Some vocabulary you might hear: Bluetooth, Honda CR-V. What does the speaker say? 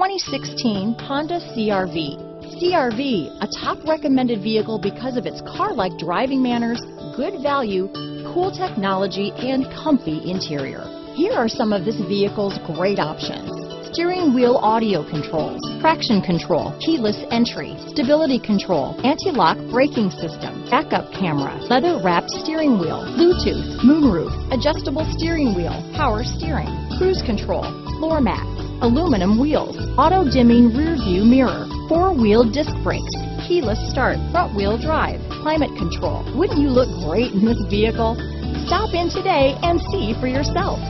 2016 Honda CR-V. CR-V, a top recommended vehicle because of its car-like driving manners, good value, cool technology, and comfy interior. Here are some of this vehicle's great options. Steering wheel audio controls, traction control, keyless entry, stability control, anti-lock braking system, backup camera, leather-wrapped steering wheel, Bluetooth, moonroof, adjustable steering wheel, power steering, cruise control, floor mats, aluminum wheels, auto-dimming rear-view mirror, four-wheel disc brakes, keyless start, front-wheel drive, climate control. Wouldn't you look great in this vehicle? Stop in today and see for yourself.